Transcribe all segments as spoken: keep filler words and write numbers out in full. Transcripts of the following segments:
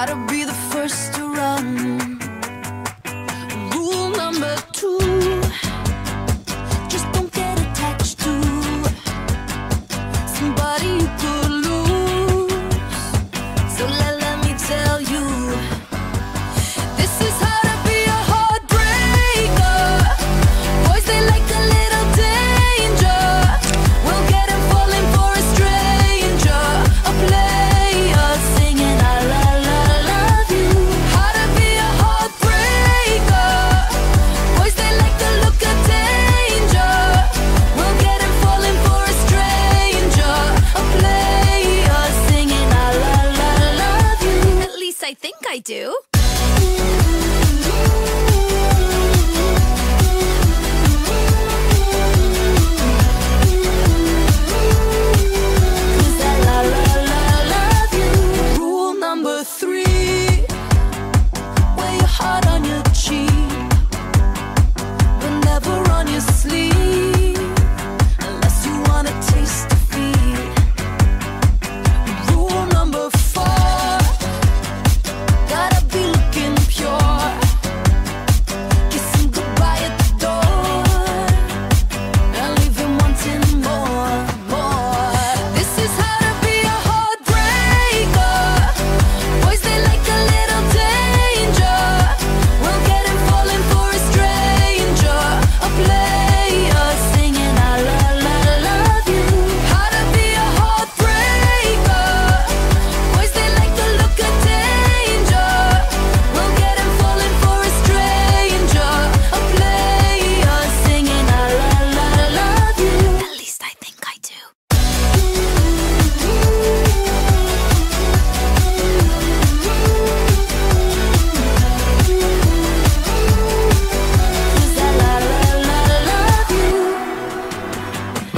Gotta be the first to run. Rule number two, just don't get attached to somebody you could lose. So let, let me tell you, this is how to be a heartbreaker. Boys, they like a little danger. We'll get them falling for a stranger, a player singing I love, love, love you. How to be a heartbreaker. Boys, they like the look of danger. We'll get them falling for a stranger, a player singing I love, love, love you. At least I think I do.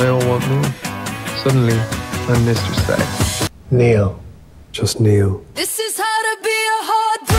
I don't want more. Suddenly, I'm Mister Sack. Neil. Just Neil. This is how to be a hard